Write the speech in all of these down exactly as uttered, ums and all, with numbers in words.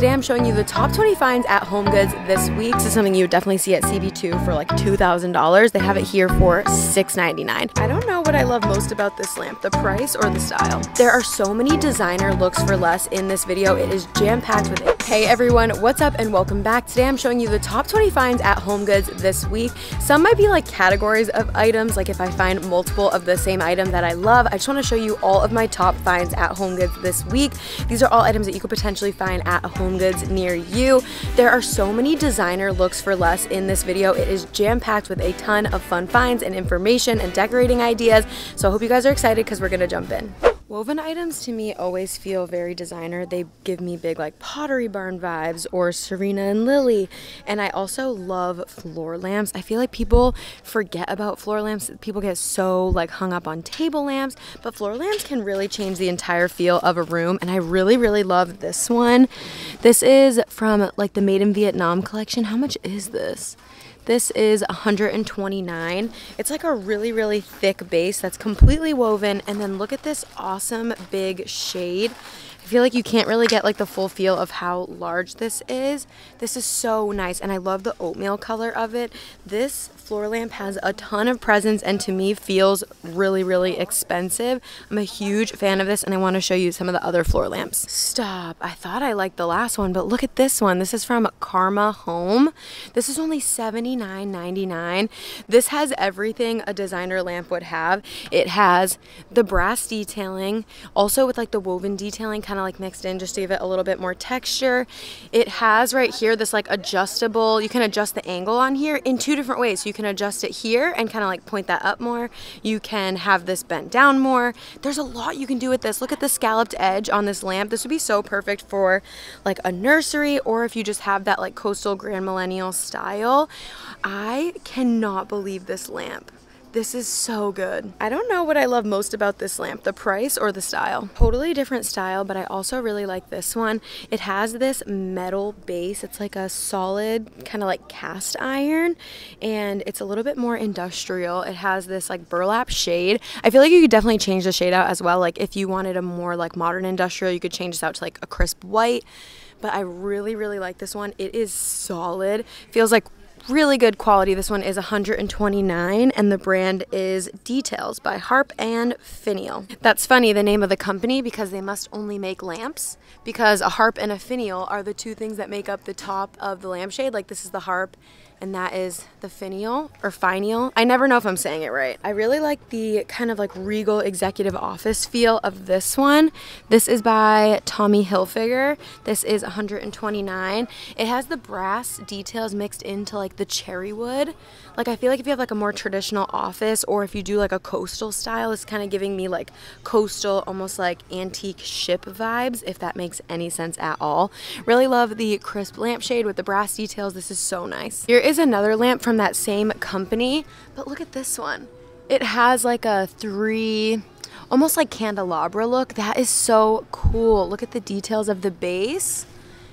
Today I'm showing you the top twenty finds at HomeGoods this week. This is something you would definitely see at C B two for like two thousand dollars. They have it here for six ninety-nine. I don't know what I love most about this lamp, the price or the style. There are so many designer looks for less in this video. It is jam-packed with it. Hey everyone, what's up and welcome back. Today I'm showing you the top twenty finds at HomeGoods this week. Some might be like categories of items, like if I find multiple of the same item that I love. I just want to show you all of my top finds at HomeGoods this week. These are all items that you could potentially find at a HomeGoods near you. There are so many designer looks for less in this video. It is jam-packed with a ton of fun finds and information and decorating ideas. So I hope you guys are excited because we're gonna jump in. Woven items to me always feel very designer. They give me big like Pottery Barn vibes or Serena and Lily. And I also love floor lamps. I feel like people forget about floor lamps. People get so like hung up on table lamps, but floor lamps can really change the entire feel of a room. And I really, really love this one. This is from like the Made in Vietnam collection. How much is this? This is one hundred twenty-nine dollars. It's like a really, really thick base that's completely woven. And then look at this awesome big shade. I feel like you can't really get like the full feel of how large this is. This is so nice. And I love the oatmeal color of it. This floor lamp has a ton of presence and to me feels really, really expensive. I'm a huge fan of this and I want to show you some of the other floor lamps. Stop. I thought I liked the last one, but look at this one. This is from Karma Home. This is only seventy-nine ninety-nine. This has everything a designer lamp would have. It has the brass detailing, also with like the woven detailing kind of like mixed in just to give it a little bit more texture. It has right here this like adjustable, you can adjust the angle on here in two different ways. So you can adjust it here and kind of like point that up more. You can have this bent down more. There's a lot you can do with this. Look at the scalloped edge on this lamp. This would be so perfect for like a nursery or if you just have that like coastal grand millennial style. I cannot believe this lamp. This is so good. I don't know what I love most about this lamp, the price or the style. Totally different style, but I also really like this one. It has this metal base. It's like a solid kind of like cast iron and it's a little bit more industrial. It has this like burlap shade. I feel like you could definitely change the shade out as well. Like if you wanted a more like modern industrial, you could change this out to like a crisp white, but I really, really like this one. It is solid. Feels like really good quality. This one is one hundred twenty-nine dollars and the brand is Details by Harp and Finial. That's funny, the name of the company, because they must only make lamps because a harp and a finial are the two things that make up the top of the lampshade. Like this is the harp and that is the finial or finial. I never know if I'm saying it right. I really like the kind of like regal executive office feel of this one. This is by Tommy Hilfiger. This is one hundred twenty-nine dollars. It has the brass details mixed into like the cherry wood. Like I feel like if you have like a more traditional office or if you do like a coastal style, it's kind of giving me like coastal, almost like antique ship vibes, if that makes any sense at all. Really love the crisp lampshade with the brass details. This is so nice. Here is another lamp from that same company, but look at this one. It has like a three, almost like candelabra look. That is so cool. Look at the details of the base.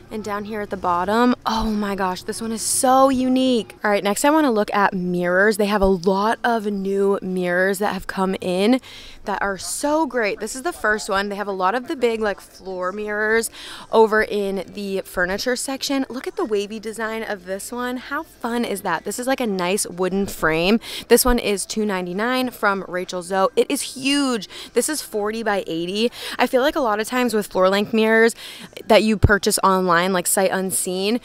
And down here at the bottom, oh my gosh, this one is so unique. All right, next I want to look at mirrors. They have a lot of new mirrors that have come in that are so great. This is the first one. They have a lot of the big like floor mirrors over in the furniture section. Look at the wavy design of this one. How fun is that? This is like a nice wooden frame. This one is two ninety-nine from Rachel Zoe. It is huge. This is forty by eighty. I feel like a lot of times with floor length mirrors that you purchase online, like sight unseen,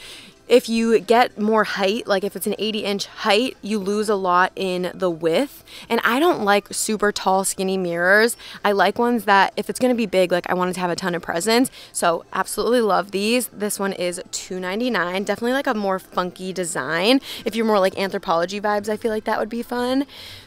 if you get more height, like if it's an eighty inch height, you lose a lot in the width. And I don't like super tall, skinny mirrors. I like ones that if it's going to be big, like I wanted to have a ton of presence. So absolutely love these. This one is two ninety-nine. Definitely like a more funky design. If you're more like Anthropologie vibes, I feel like that would be fun.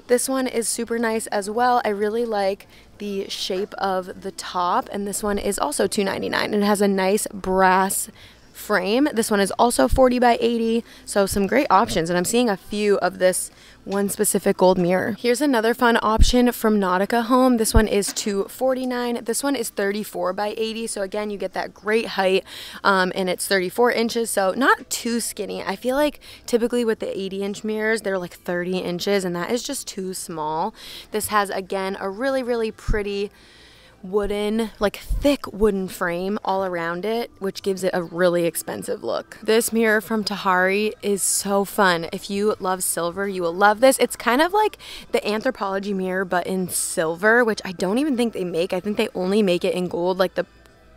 This one is super nice as well. I really like the shape of the top. And this one is also two ninety-nine and it has a nice brass frame. This one is also forty by eighty, so some great options, and I'm seeing a few of this one specific gold mirror. Here's another fun option from Nautica Home. This one is two forty-nine. This one is thirty-four by eighty, so again you get that great height, um, and it's thirty-four inches, so not too skinny. I feel like typically with the eighty inch mirrors they're like thirty inches and that is just too small. This has again a really, really pretty wooden, like thick wooden frame all around it, which gives it a really expensive look. This mirror from Tahari is so fun. If you love silver, you will love this. It's kind of like the Anthropologie mirror, but in silver, which I don't even think they make. I think they only make it in gold, like the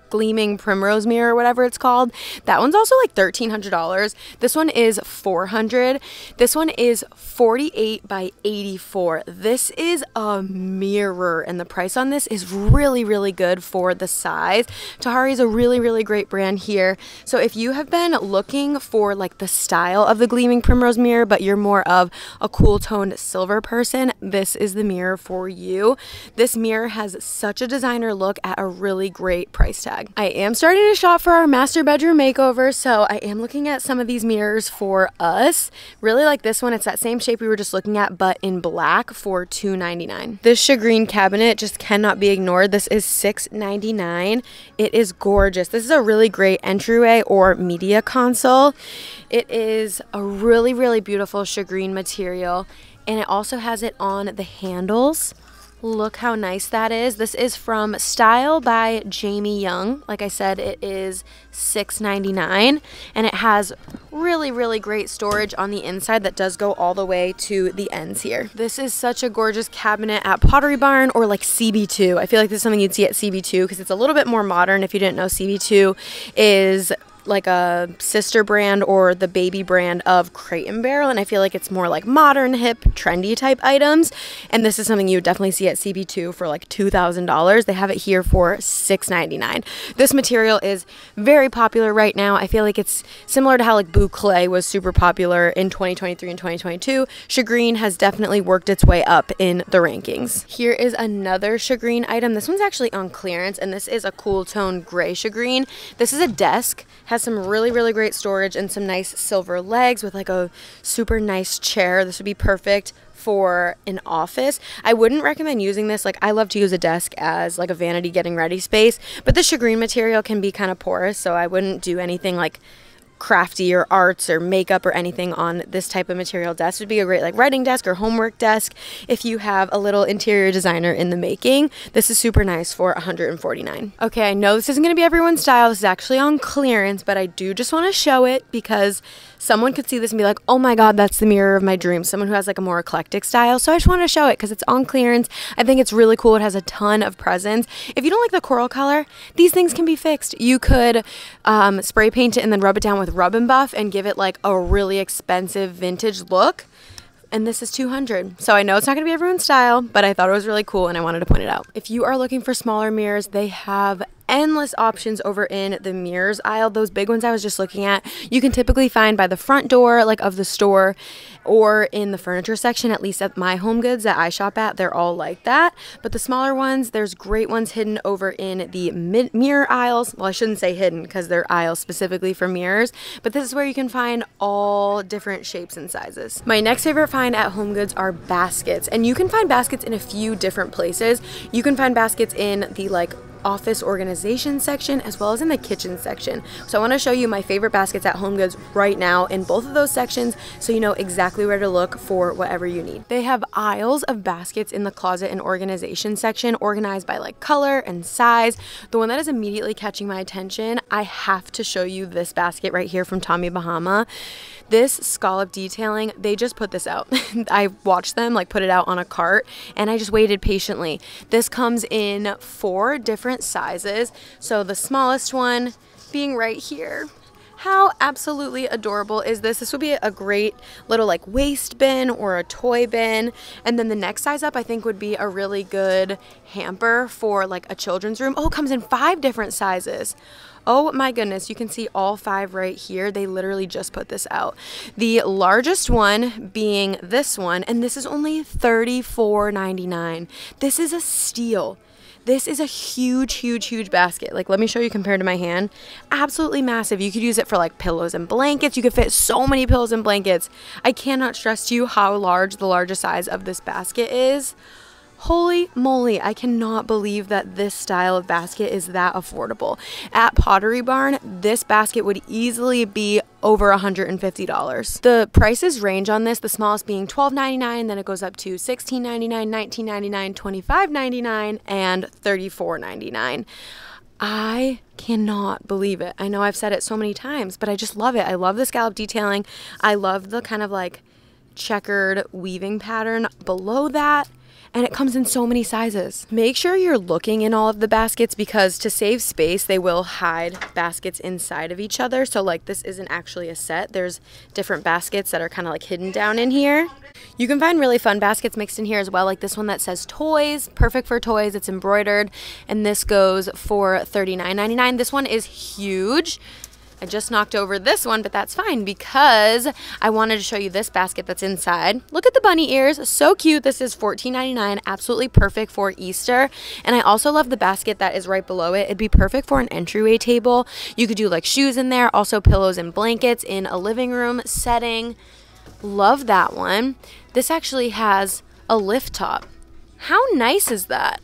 gleaming primrose mirror or whatever it's called. That one's also like thirteen hundred dollars. This one is four hundred dollars. This one is forty-eight by eighty-four. This is a mirror, and the price on this is really, really good for the size. Tahari is a really, really great brand here. So if you have been looking for like the style of the gleaming primrose mirror, but you're more of a cool toned silver person, this is the mirror for you. This mirror has such a designer look at a really great price tag. I am starting to shop for our master bedroom makeover, so I am looking at some of these mirrors for us. Really like this one. It's that same shape we were just looking at, but in black for two ninety-nine. This shagreen cabinet just cannot be ignored. This is six ninety-nine. It is gorgeous. This is a really great entryway or media console. It is a really, really beautiful shagreen material, and it also has it on the handles. Look how nice that is. This is from Style by Jamie Young. Like I said, it is six ninety-nine, and it has really, really great storage on the inside that does go all the way to the ends here. This is such a gorgeous cabinet at Pottery Barn or like C B two. I feel like this is something you'd see at C B two because it's a little bit more modern. If you didn't know, C B two is like a sister brand or the baby brand of Crate and Barrel, and I feel like it's more like modern, hip, trendy type items, and this is something you would definitely see at C B two for like two thousand dollars. They have it here for six ninety-nine. This material is very popular right now. I feel like it's similar to how like boucle was super popular in twenty twenty-three and twenty twenty-two. Shagreen has definitely worked its way up in the rankings. Here is another shagreen item. This one's actually on clearance, and this is a cool tone gray shagreen. This is a desk, has some really, really great storage and some nice silver legs with like a super nice chair. This would be perfect for an office. I wouldn't recommend using this. Like, I love to use a desk as like a vanity getting ready space, but the shagreen material can be kind of porous, so I wouldn't do anything like crafty or arts or makeup or anything on this type of material. Desk would be a great like writing desk or homework desk if you have a little interior designer in the making. This is super nice for one forty-nine. Okay, I know this isn't going to be everyone's style. This is actually on clearance, but I do just want to show it because someone could see this and be like, oh my god, that's the mirror of my dreams. Someone who has like a more eclectic style. So I just wanted to show it because it's on clearance. I think it's really cool. It has a ton of presents. If you don't like the coral color, these things can be fixed. You could um, spray paint it and then rub it down with rub and buff and give it like a really expensive vintage look, and this is two hundred dollars. So I know it's not gonna be everyone's style, but I thought it was really cool and I wanted to point it out. If you are looking for smaller mirrors, they have endless options over in the mirrors aisle. Those big ones I was just looking at, you can typically find by the front door like of the store or in the furniture section, at least at my HomeGoods that I shop at. They're all like that. But the smaller ones, there's great ones hidden over in the mid mirror aisles. Well, I shouldn't say hidden because they're aisles specifically for mirrors, but this is where you can find all different shapes and sizes. My next favorite find at HomeGoods are baskets, and you can find baskets in a few different places. You can find baskets in the like office organization section as well as in the kitchen section. So I want to show you my favorite baskets at HomeGoods right now in both of those sections so you know exactly where to look for whatever you need. They have aisles of baskets in the closet and organization section organized by like color and size. The one that is immediately catching my attention, I have to show you this basket right here from Tommy Bahama. This scallop detailing, they just put this out. I watched them like put it out on a cart and I just waited patiently. This comes in four different sizes, so the smallest one being right here. How absolutely adorable is this? This would be a great little like waste bin or a toy bin. And then the next size up I think would be a really good hamper for like a children's room. Oh, it comes in five different sizes. Oh my goodness, you can see all five right here. They literally just put this out. The largest one being this one, and this is only thirty-four ninety-nine. This is a steal. This is a huge, huge, huge basket. Like, let me show you compared to my hand. Absolutely massive. You could use it for like pillows and blankets. You could fit so many pillows and blankets. I cannot stress to you how large the largest size of this basket is. Holy moly, I cannot believe that this style of basket is that affordable. At Pottery Barn, this basket would easily be over one hundred fifty dollars. The prices range on this, the smallest being twelve ninety-nine, then it goes up to sixteen ninety-nine, nineteen ninety-nine, twenty-five ninety-nine, and thirty-four ninety-nine. I cannot believe it. I know I've said it so many times, but I just love it. I love the scallop detailing. I love the kind of like checkered weaving pattern below that. And it comes in so many sizes. Make sure you're looking in all of the baskets, because to save space, they will hide baskets inside of each other. So like this isn't actually a set. There's different baskets that are kind of like hidden down in here. You can find really fun baskets mixed in here as well, like this one that says toys, perfect for toys. It's embroidered, and this goes for thirty-nine ninety-nine. This one is huge. I just knocked over this one, but that's fine because I wanted to show you this basket that's inside. Look at the bunny ears, so cute. This is fourteen ninety-nine, absolutely perfect for Easter. And I also love the basket that is right below it. It'd be perfect for an entryway table. You could do like shoes in there, also pillows and blankets in a living room setting. Love that one. This actually has a lift top. How nice is that?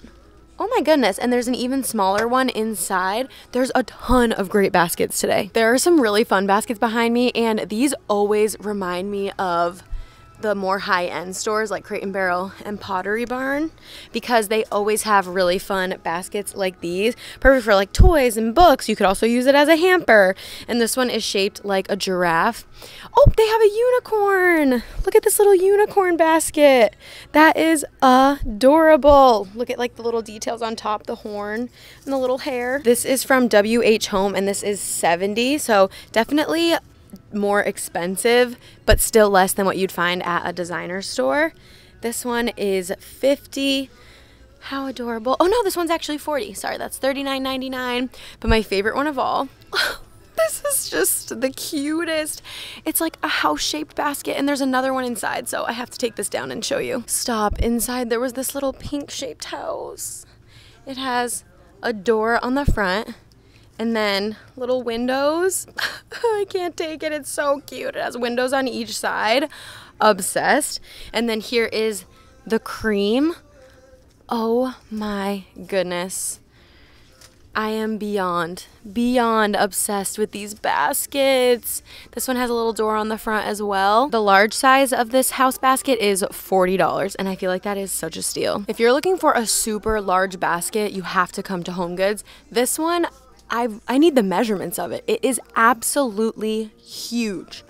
Oh my goodness, and there's an even smaller one inside. There's a ton of great baskets today. There are some really fun baskets behind me, and these always remind me of the more high-end stores like Crate and Barrel and Pottery Barn, because they always have really fun baskets like these. Perfect for like toys and books. You could also use it as a hamper. And this one is shaped like a giraffe. Oh, they have a unicorn. Look at this little unicorn basket. That is adorable. Look at like the little details on top, the horn and the little hair. This is from W H Home, and this is seventy dollars, so definitely more expensive, but still less than what you'd find at a designer store. This one is fifty dollars. How adorable. Oh no, this one's actually forty dollars. Sorry, that's thirty-nine ninety-nine. But my favorite one of all, this is just the cutest. It's like a house-shaped basket, and there's another one inside, so I have to take this down and show you. Stop. Inside there was this little pink-shaped house. It has a door on the front, and then little windows. I can't take it. It's so cute. It has windows on each side. Obsessed. And then here is the cream. Oh my goodness. I am beyond, beyond obsessed with these baskets. This one has a little door on the front as well. The large size of this house basket is forty dollars, and I feel like that is such a steal. If you're looking for a super large basket, you have to come to HomeGoods. This one, I've, I need the measurements of it. It is absolutely huge.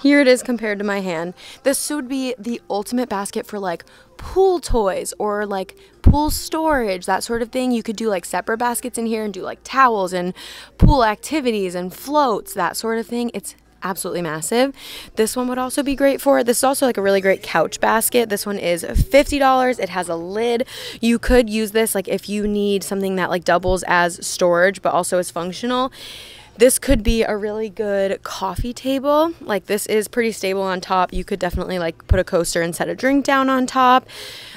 Here it is compared to my hand. This would be the ultimate basket for like pool toys or like pool storage, that sort of thing. You could do like separate baskets in here and do like towels and pool activities and floats, that sort of thing. It's absolutely massive. This one would also be great for, this is also like a really great couch basket. This one is fifty dollars. It has a lid. You could use this like if you need something that like doubles as storage but also is functional. This could be a really good coffee table. Like this is pretty stable on top. You could definitely like put a coaster and set a drink down on top.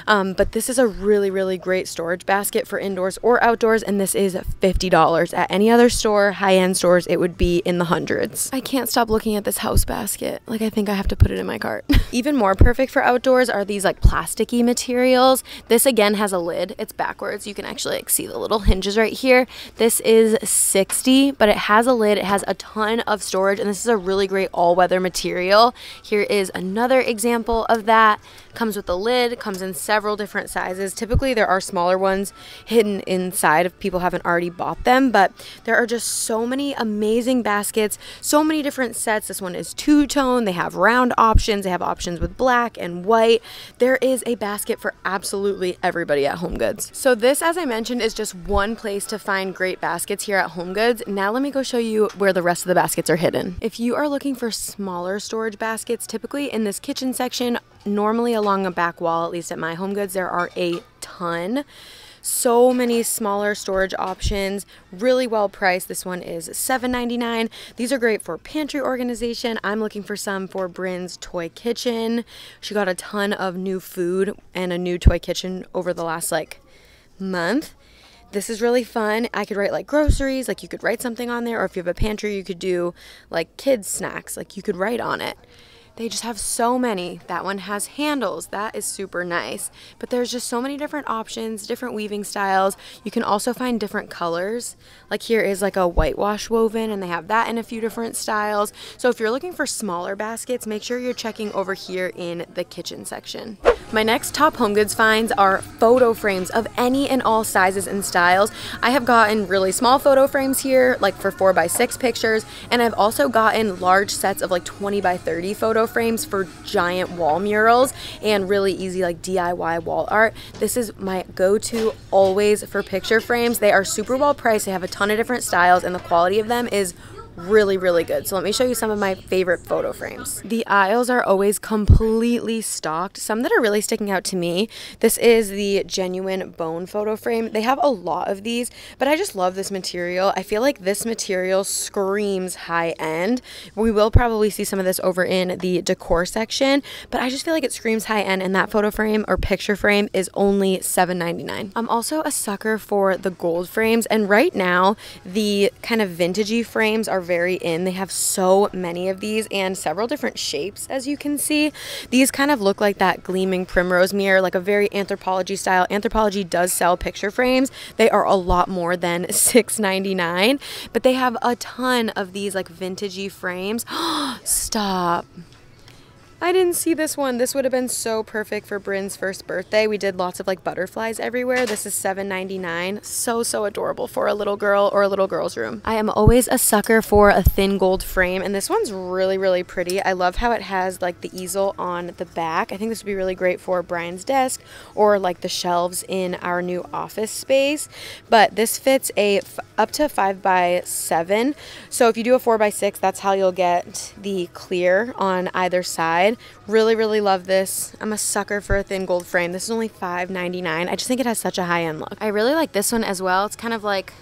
Um, but this is a really, really great storage basket for indoors or outdoors. And this is fifty dollars. At any other store, high-end stores, it would be in the hundreds. I can't stop looking at this house basket. Like I think I have to put it in my cart. Even more perfect for outdoors are these like plasticky materials. This again has a lid. It's backwards. You can actually like see the little hinges right here. This is sixty dollars, but it has a lid. It has a ton of storage, and this is a really great all-weather material. Here is another example of that. Comes with a lid, comes in several different sizes. Typically there are smaller ones hidden inside if people haven't already bought them, but there are just so many amazing baskets, so many different sets. This one is two-tone. They have round options. They have options with black and white. There is a basket for absolutely everybody at HomeGoods. So this, as I mentioned, is just one place to find great baskets here at HomeGoods. Now let me go show you where the rest of the baskets are hidden. If you are looking for smaller storage baskets, typically in this kitchen section, normally along a back wall, at least at my HomeGoods, there are a ton. So many smaller storage options, really well priced. This one is seven ninety-nine. These are great for pantry organization. I'm looking for some for Bryn's toy kitchen. She got a ton of new food and a new toy kitchen over the last like month. This is really fun. I could write like groceries, like you could write something on there, or if you have a pantry, you could do like kids snacks, like you could write on it. They just have so many. That one has handles. That is super nice. But there's just so many different options, different weaving styles. You can also find different colors. Like here is like a whitewash woven, and they have that in a few different styles. So if you're looking for smaller baskets, make sure you're checking over here in the kitchen section. My next top HomeGoods finds are photo frames of any and all sizes and styles. I have gotten really small photo frames here, like for four by six pictures, and I've also gotten large sets of like twenty by thirty photo frames for giant wall murals and really easy like D I Y wall art. This is my go-to always for picture frames. They are super well priced, they have a ton of different styles, and the quality of them is really, really good. So let me show you some of my favorite photo frames. The aisles are always completely stocked. Some that are really sticking out to me, this is the genuine bone photo frame. They have a lot of these, but I just love this material. I feel like this material screams high end. We will probably see some of this over in the decor section, but I just feel like it screams high end, and that photo frame or picture frame is only seven ninety-nine. I'm also a sucker for the gold frames, and right now the kind of vintagey frames are very in. They have so many of these and several different shapes, as you can see. These kind of look like that gleaming primrose mirror, like a very Anthropologie style. Anthropologie does sell picture frames. They are a lot more than six ninety-nine, but they have a ton of these like vintagey frames. Stop. I didn't see this one. This would have been so perfect for Bryn's first birthday. We did lots of like butterflies everywhere. This is seven ninety-nine. So, so adorable for a little girl or a little girl's room. I am always a sucker for a thin gold frame, and this one's really, really pretty. I love how it has like the easel on the back. I think this would be really great for Brian's desk or like the shelves in our new office space. But this fits a f up to five by seven. So if you do a four by six, that's how you'll get the clear on either side. Really, really love this. I'm a sucker for a thin gold frame. This is only five ninety-nine. I just think it has such a high-end look. I really like this one as well. It's kind of like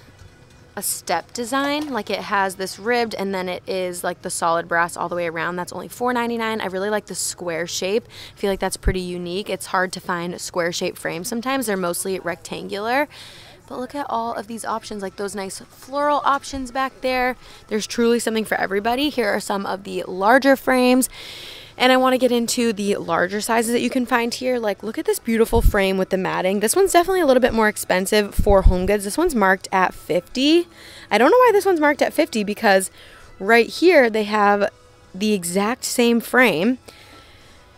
a step design, like it has this ribbed and then it is like the solid brass all the way around. That's only four ninety-nine. I really like the square shape. I feel like that's pretty unique. It's hard to find square shape frames sometimes. They're mostly rectangular. But look at all of these options, like those nice floral options back there. There's truly something for everybody. Here are some of the larger frames. And I want to get into the larger sizes that you can find here. Like, look at this beautiful frame with the matting. This one's definitely a little bit more expensive for HomeGoods. This one's marked at fifty. I don't know why this one's marked at fifty, because right here they have the exact same frame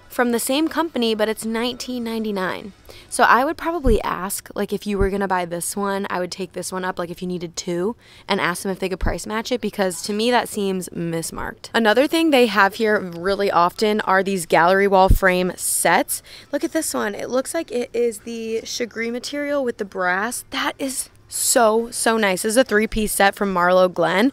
from the same company, but it's nineteen ninety-nine. So I would probably ask, like, if you were gonna buy this one, I would take this one up, like if you needed two, and ask them if they could price match it, because to me that seems mismarked. Another thing they have here really often are these gallery wall frame sets. Look at this one. It looks like it is the chagrin material with the brass. That is so, so nice. This is a three-piece set from Marlo Glenn.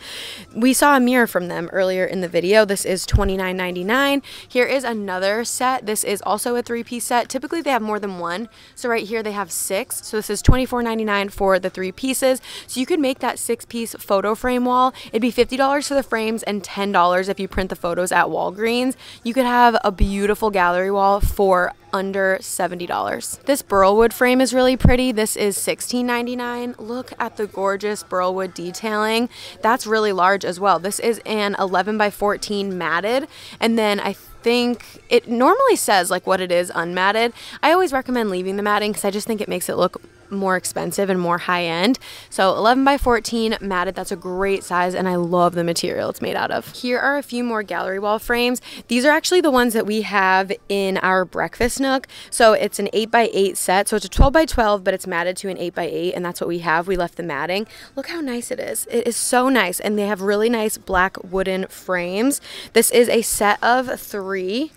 We saw a mirror from them earlier in the video. This is twenty-nine ninety-nine. Here is another set. This is also a three-piece set. Typically, they have more than one. So right here, they have six. So this is twenty-four ninety-nine for the three pieces. So you could make that six-piece photo frame wall. It'd be fifty dollars for the frames and ten dollars if you print the photos at Walgreens. You could have a beautiful gallery wall for under seventy dollars. This burlwood frame is really pretty. This is sixteen ninety-nine. Look at the gorgeous burlwood detailing. That's really large as well. This is an eleven by fourteen matted, and then I think it normally says like what it is unmatted. I always recommend leaving the matting because I just think it makes it look more expensive and more high end. So eleven by fourteen matted, that's a great size, and I love the material it's made out of. Here are a few more gallery wall frames. These are actually the ones that we have in our breakfast nook. So it's an eight by eight set. So it's a twelve by twelve, but it's matted to an eight by eight, and that's what we have. We left the matting. Look how nice it is. It is so nice, and they have really nice black wooden frames. This is a set of three.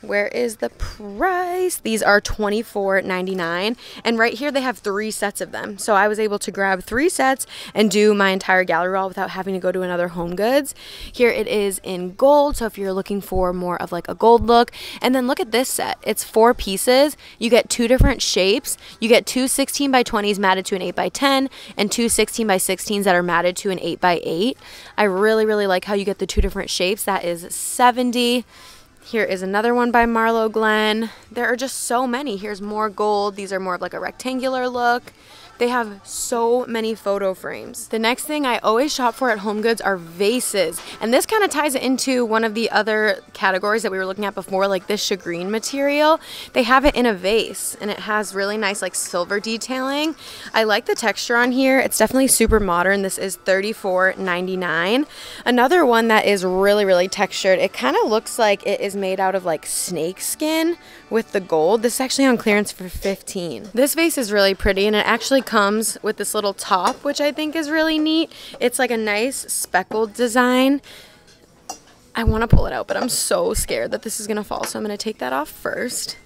Where is the price? These are twenty-four ninety-nine, and right here they have three sets of them. So I was able to grab three sets and do my entire gallery wall without having to go to another HomeGoods. Here it is in gold, so if you're looking for more of like a gold look. And then look at this set. It's four pieces. You get two different shapes. You get two sixteen by twenties matted to an eight by ten and two sixteen by sixteens that are matted to an eight by eight. I really, really like how you get the two different shapes. That is seventy dollars. Here is another one by Marlo Glenn. There are just so many. Here's more gold. These are more of like a rectangular look. They have so many photo frames. The next thing I always shop for at HomeGoods are vases. And this kind of ties it into one of the other categories that we were looking at before, like this shagreen material. They have it in a vase and it has really nice like silver detailing. I like the texture on here. It's definitely super modern. This is thirty-four ninety-nine. Another one that is really, really textured. It kind of looks like it is made out of like snake skin with the gold. This is actually on clearance for fifteen. This vase is really pretty and it actually comes with this little top, which I think is really neat. It's like a nice speckled design. I want to pull it out, but I'm so scared that this is going to fall, so I'm going to take that off first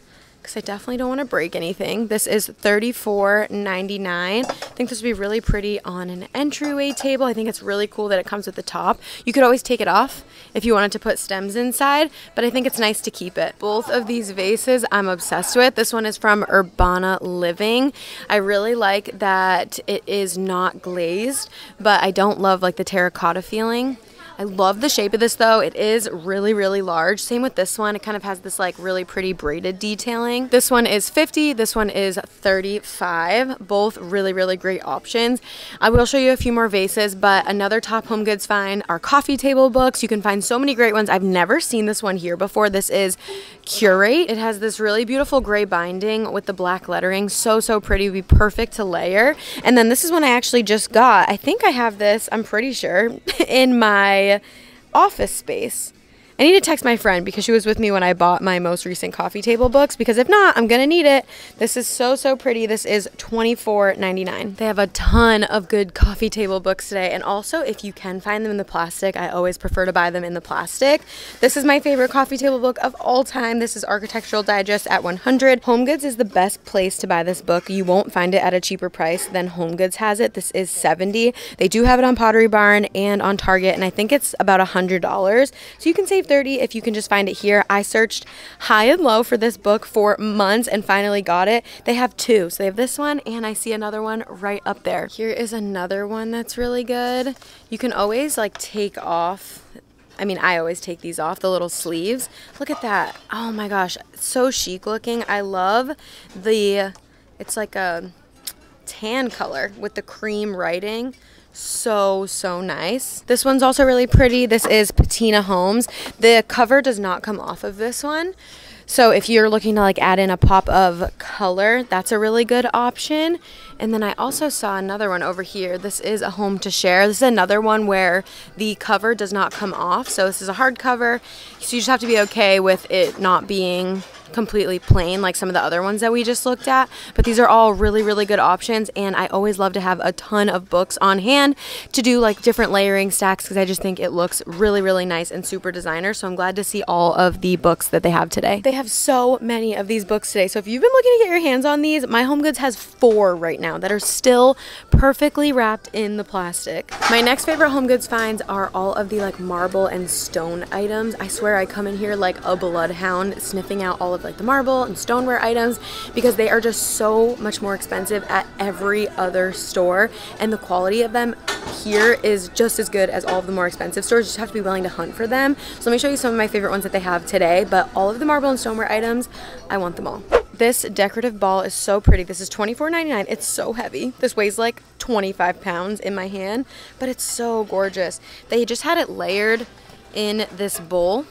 because I definitely don't want to break anything. This is thirty-four ninety-nine. I think this would be really pretty on an entryway table. I think it's really cool that it comes with the top. You could always take it off if you wanted to put stems inside, but I think it's nice to keep it. Both of these vases I'm obsessed with. This one is from Urbana Living. I really like that it is not glazed, but I don't love like the terracotta feeling. I love the shape of this though. It is really, really large. Same with this one. It kind of has this like really pretty braided detailing. This one is fifty. This one is thirty-five. Both really, really great options. I will show you a few more vases, but another top HomeGoods find are coffee table books. You can find so many great ones. I've never seen this one here before. This is Curate. It has this really beautiful gray binding with the black lettering. So, so pretty. It would be perfect to layer. And then this is one I actually just got. I think I have this, I'm pretty sure, in my office space. I need to text my friend because she was with me when I bought my most recent coffee table books, because if not, I'm gonna need it. This is so, so pretty. This is twenty-four ninety-nine. They have a ton of good coffee table books today, and also if you can find them in the plastic, I always prefer to buy them in the plastic. This is my favorite coffee table book of all time. This is Architectural Digest at one hundred. HomeGoods is the best place to buy this book. You won't find it at a cheaper price than HomeGoods has it. This is seventy. They do have it on Pottery Barn and on Target, and I think it's about one hundred dollars. So you can save thirty if you can just find it here. I searched high and low for this book for months and finally got it. They have two. So they have this one and I see another one right up there. Here is another one that's really good. You can always like take off, I mean, I always take these off, the little sleeves. Look at that. Oh my gosh. So chic looking. I love the, it's like a tan color with the cream writing. So, so nice. This one's also really pretty. This is Patina Homes. The cover does not come off of this one. So if you're looking to like add in a pop of color, that's a really good option. And then I also saw another one over here. This is A Home to Share. This is another one where the cover does not come off. So this is a hard cover. So you just have to be okay with it not being completely plain like some of the other ones that we just looked at, but these are all really, really good options. And I always love to have a ton of books on hand to do like different layering stacks, because I just think it looks really, really nice and super designer. So I'm glad to see all of the books that they have today. They have so many of these books today. So if you've been looking to get your hands on these, my HomeGoods has four right now that are still perfectly wrapped in the plastic. My next favorite HomeGoods finds are all of the like marble and stone items. I swear I come in here like a bloodhound sniffing out all of like the marble and stoneware items, because they are just so much more expensive at every other store, and the quality of them here is just as good as all of the more expensive stores. You just have to be willing to hunt for them. So let me show you some of my favorite ones that they have today, but all of the marble and stoneware items, I want them all. This decorative ball is so pretty. This is twenty-four ninety-nine. It's so heavy. This weighs like twenty-five pounds in my hand, but it's so gorgeous. They just had it layered in this bowl,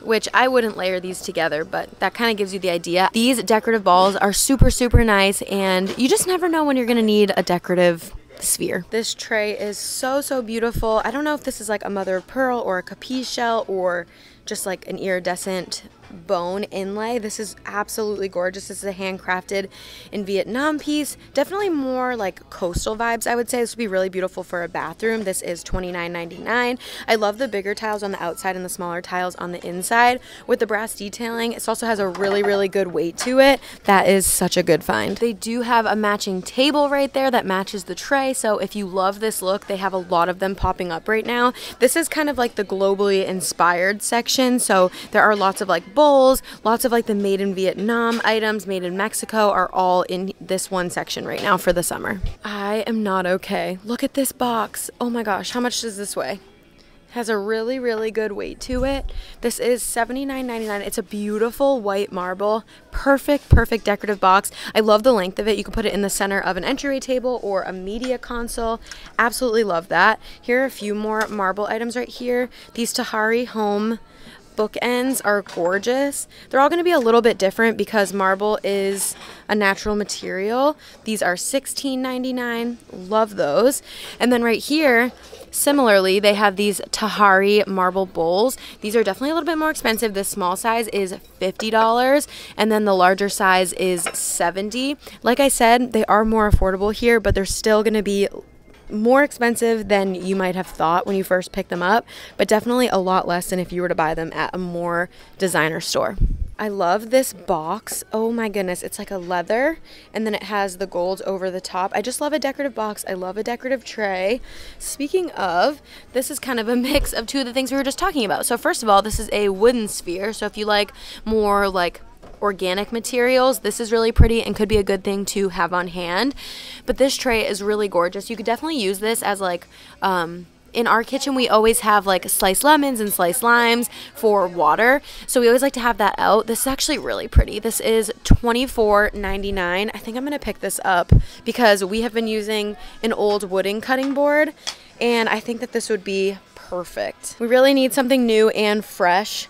which I wouldn't layer these together, but that kind of gives you the idea. These decorative balls are super, super nice, and you just never know when you're gonna need a decorative sphere. This tray is so, so beautiful. I don't know if this is like a mother of pearl or a capiche shell or just like an iridescent bone inlay. This is absolutely gorgeous. This is a handcrafted in Vietnam piece. Definitely more like coastal vibes, I would say. This would be really beautiful for a bathroom. This is twenty-nine ninety-nine. I love the bigger tiles on the outside and the smaller tiles on the inside with the brass detailing. It also has a really, really good weight to it. That is such a good find. They do have a matching table right there that matches the tray. So if you love this look, they have a lot of them popping up right now. This is kind of like the globally inspired section. So there are lots of like bowls, lots of like the made in Vietnam items, made in Mexico are all in this one section right now for the summer. I am not okay. Look at this box. Oh my gosh, how much does this weigh? Has a really, really good weight to it. This is seventy-nine ninety-nine. It's a beautiful white marble. Perfect, perfect decorative box. I love the length of it. You can put it in the center of an entryway table or a media console. Absolutely love that. Here are a few more marble items right here. These Tahari Home bookends are gorgeous. They're all going to be a little bit different because marble is a natural material. These are sixteen ninety-nine. Love those. And then right here, similarly, they have these Tahari marble bowls. These are definitely a little bit more expensive. This small size is fifty dollars, and then the larger size is seventy dollars. Like I said, they are more affordable here, but they're still going to be more expensive than you might have thought when you first picked them up, but definitely a lot less than if you were to buy them at a more designer store. I love this box. Oh my goodness, it's like a leather, and then it has the gold over the top. I just love a decorative box. I love a decorative tray. Speaking of, this is kind of a mix of two of the things we were just talking about. So first of all, this is a wooden sphere. So if you like more like organic materials, this is really pretty and could be a good thing to have on hand. But this tray is really gorgeous. You could definitely use this as like, um, in our kitchen, we always have like sliced lemons and sliced limes for water. So we always like to have that out. This is actually really pretty. This is twenty-four ninety-nine. I think I'm going to pick this up because we have been using an old wooden cutting board, and I think that this would be perfect. We really need something new and fresh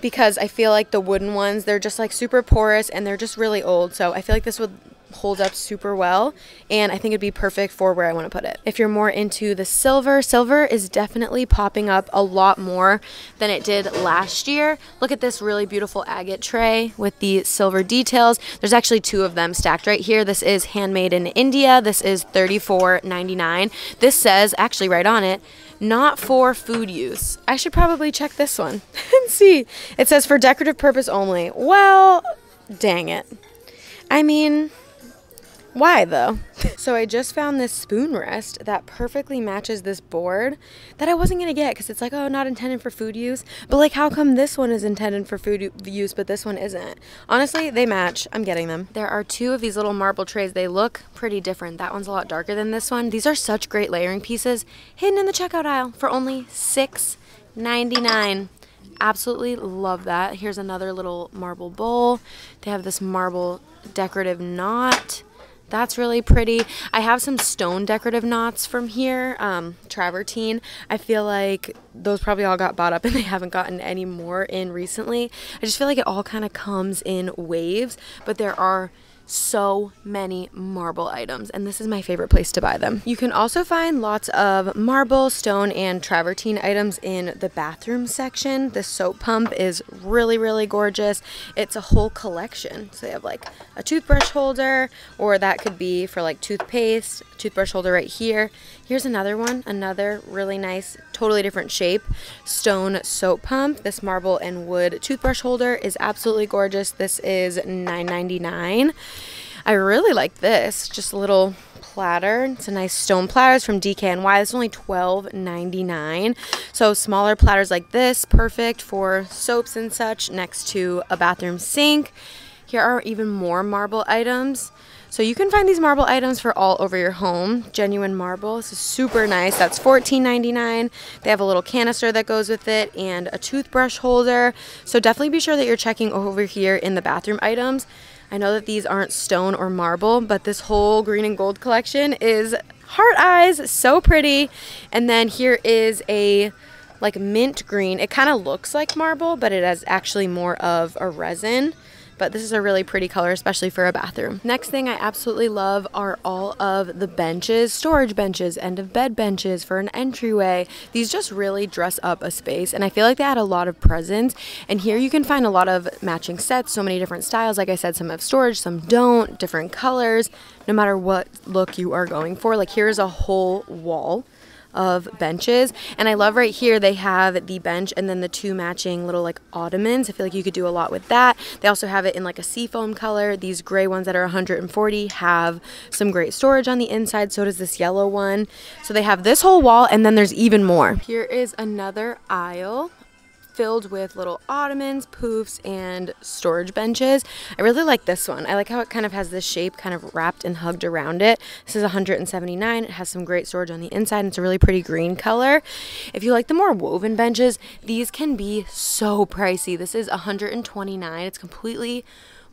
because I feel like the wooden ones, they're just like super porous and they're just really old. So I feel like this would hold up super well, and I think it'd be perfect for where I want to put it. If you're more into the silver, silver is definitely popping up a lot more than it did last year. Look at this really beautiful agate tray with the silver details. There's actually two of them stacked right here. This is handmade in India. This is thirty-four ninety-nine. This says actually right on it, not for food use. I should probably check this one and see. It says for decorative purpose only. Well, dang it. I mean, why though? So I just found this spoon rest that perfectly matches this board that I wasn't gonna get because it's like, oh, not intended for food use. But like, how come this one is intended for food use but this one isn't? Honestly, they match. I'm getting them. There are two of these little marble trays. They look pretty different. That one's a lot darker than this one. These are such great layering pieces hidden in the checkout aisle for only six ninety-nine. Absolutely love that. Here's another little marble bowl. They have this marble decorative knot. That's really pretty. I have some stone decorative knots from here, um, travertine. I feel like those probably all got bought up and they haven't gotten any more in recently. I just feel like it all kind of comes in waves, but there are so many marble items, and this is my favorite place to buy them. You can also find lots of marble, stone, and travertine items in the bathroom section. The soap pump is really, really gorgeous. It's a whole collection. So they have like a toothbrush holder, or that could be for like toothpaste, toothbrush holder right here. Here's another one, another really nice, totally different shape, stone soap pump. This marble and wood toothbrush holder is absolutely gorgeous. This is nine ninety-nine. I really like this, just a little platter. It's a nice stone platter. It's from D K N Y. It's only twelve ninety-nine. So smaller platters like this, perfect for soaps and such next to a bathroom sink. Here are even more marble items. So you can find these marble items for all over your home. Genuine marble. This is super nice. That's fourteen ninety-nine. They have a little canister that goes with it and a toothbrush holder. So definitely be sure that you're checking over here in the bathroom items. I know that these aren't stone or marble, but this whole green and gold collection is heart eyes, so pretty. And then here is a like mint green. It kind of looks like marble, but it is actually more of a resin. But this is a really pretty color, especially for a bathroom. Next thing I absolutely love are all of the benches, storage benches, end of bed benches for an entryway. These just really dress up a space, and I feel like they add a lot of presence. And here you can find a lot of matching sets, so many different styles. Like I said, some have storage, some don't, different colors, no matter what look you are going for. Like here's a whole wall of benches, and I love right here they have the bench and then the two matching little like ottomans. I feel like you could do a lot with that. They also have it in like a seafoam color. These gray ones that are one hundred forty have some great storage on the inside. So does this yellow one. So they have this whole wall, and then there's even more. Here is another aisle filled with little ottomans, poufs, and storage benches. I really like this one. I like how it kind of has this shape kind of wrapped and hugged around it. This is one hundred seventy-nine dollars. It has some great storage on the inside, and it's a really pretty green color. If you like the more woven benches, these can be so pricey. This is one hundred twenty-nine dollars. It's completely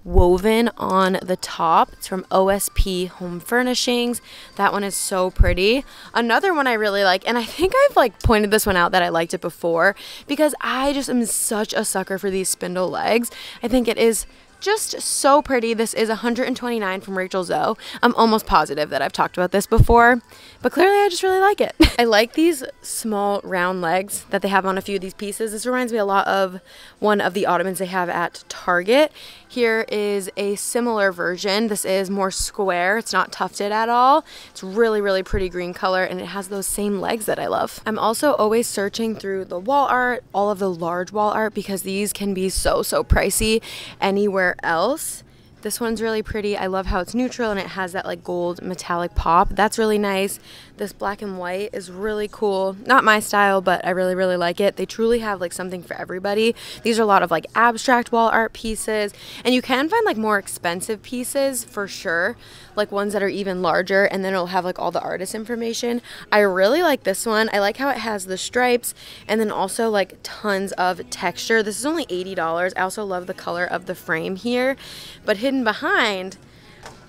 woven on the top. It's from O S P Home Furnishings. That one is so pretty. Another one I really like, and I think I've like pointed this one out that I liked it before, because I just am such a sucker for these spindle legs. I think it is just so pretty. This is one hundred twenty-nine dollars from Rachel Zoe. I'm almost positive that I've talked about this before, but clearly I just really like it. I like these small round legs that they have on a few of these pieces. This reminds me a lot of one of the ottomans they have at Target. Here is a similar version. This is more square. It's not tufted at all. It's really, really pretty green color, and it has those same legs that I love. I'm also always searching through the wall art, all of the large wall art, because these can be so, so pricey anywhere else. This one's really pretty. I love how it's neutral and it has that like gold metallic pop. That's really nice. This black and white is really cool. Not my style, but I really, really like it. They truly have like something for everybody. These are a lot of like abstract wall art pieces, and you can find like more expensive pieces for sure, like ones that are even larger, and then it'll have like all the artist information. I really like this one. I like how it has the stripes and then also like tons of texture. This is only eighty dollars. I also love the color of the frame here, but hidden behind,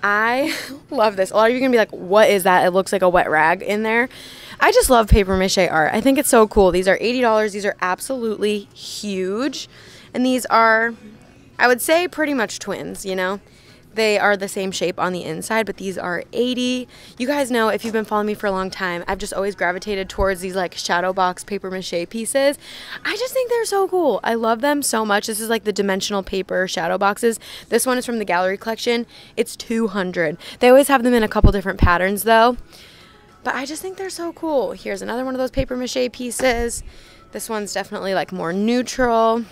I love this. A lot of you are gonna be like, what is that? It looks like a wet rag in there. I just love paper mache art. I think it's so cool. These are eighty dollars. These are absolutely huge, and these are, I would say, pretty much twins, you know? They are the same shape on the inside, but these are eighty dollars. You guys know, if you've been following me for a long time, I've just always gravitated towards these like shadow box paper mache pieces. I just think they're so cool. I love them so much. This is like the dimensional paper shadow boxes. This one is from the gallery collection. It's two hundred dollars. They always have them in a couple different patterns though, but I just think they're so cool. Here's another one of those paper mache pieces. This one's definitely like more neutral.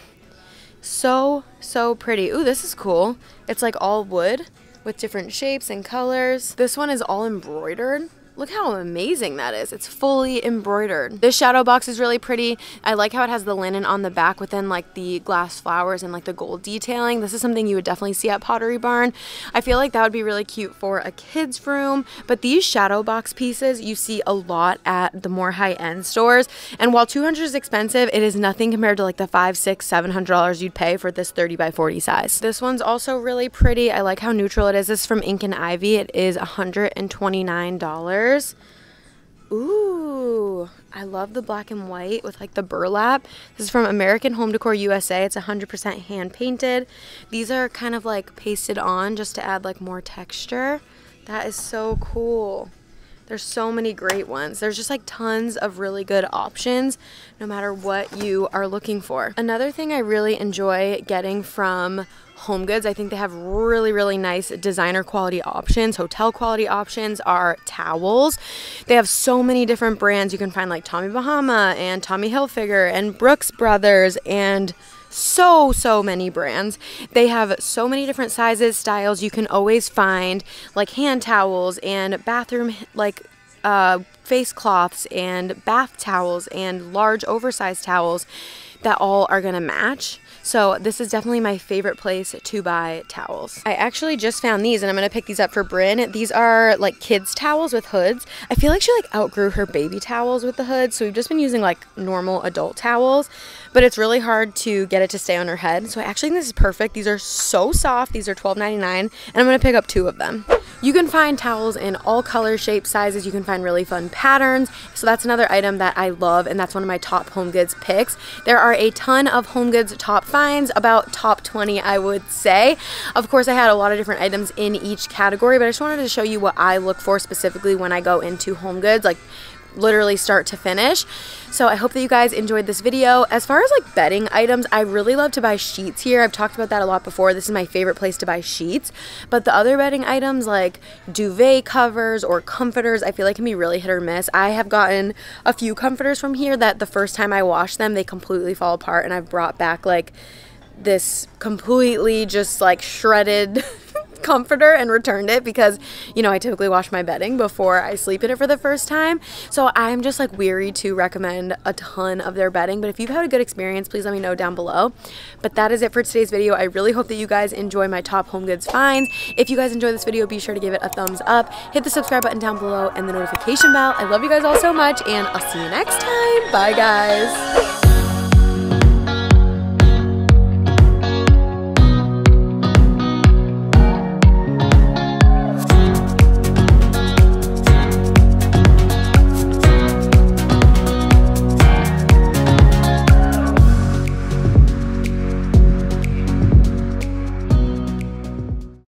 So, so pretty. Ooh, this is cool. It's like all wood with different shapes and colors. This one is all embroidered. Look how amazing that is. It's fully embroidered. This shadow box is really pretty. I like how it has the linen on the back within like the glass flowers and like the gold detailing. This is something you would definitely see at Pottery Barn. I feel like that would be really cute for a kid's room, but these shadow box pieces you see a lot at the more high-end stores. And while two hundred dollars is expensive, it is nothing compared to like the five, six, seven hundred dollars you'd pay for this thirty by forty size. This one's also really pretty. I like how neutral it is. This is from Ink and Ivy. It is one hundred twenty-nine dollars. Ooh, I love the black and white with like the burlap. This is from American Home Decor U S A. It's one hundred percent hand painted. These are kind of like pasted on just to add like more texture. That is so cool. There's so many great ones. There's just like tons of really good options no matter what you are looking for. Another thing I really enjoy getting from HomeGoods, I think they have really, really nice designer quality options. Hotel quality options are towels. They have so many different brands. You can find like Tommy Bahama and Tommy Hilfiger and Brooks Brothers and so, so many brands. They have so many different sizes, styles. You can always find like hand towels and bathroom like uh, face cloths and bath towels and large oversized towels that all are gonna match. So this is definitely my favorite place to buy towels. I actually just found these, and I'm gonna pick these up for Brynn. These are like kids towels with hoods. I feel like she like outgrew her baby towels with the hoods, so we've just been using like normal adult towels, but it's really hard to get it to stay on her head. So I actually think this is perfect. These are so soft. These are twelve ninety-nine, and I'm gonna pick up two of them. You can find towels in all color, shapes, sizes. You can find really fun patterns. So that's another item that I love, and that's one of my top HomeGoods picks. There are a ton of HomeGoods top five, about top twenty, I would say. Of course, I had a lot of different items in each category, but I just wanted to show you what I look for specifically when I go into HomeGoods, like literally start to finish. So I hope that you guys enjoyed this video. As far as like bedding items, I really love to buy sheets here. I've talked about that a lot before. This is my favorite place to buy sheets, but the other bedding items like duvet covers or comforters, I feel like can be really hit or miss. I have gotten a few comforters from here that the first time I wash them, they completely fall apart, and I've brought back like this completely just like shredded comforter and returned it because, you know, I typically wash my bedding before I sleep in it for the first time. So I'm just like weary to recommend a ton of their bedding. But if you've had a good experience, please let me know down below. But that is it for today's video. I really hope that you guys enjoy my top HomeGoods finds. If you guys enjoy this video, be sure to give it a thumbs up, hit the subscribe button down below and the notification bell. I love you guys all so much and I'll see you next time. Bye guys.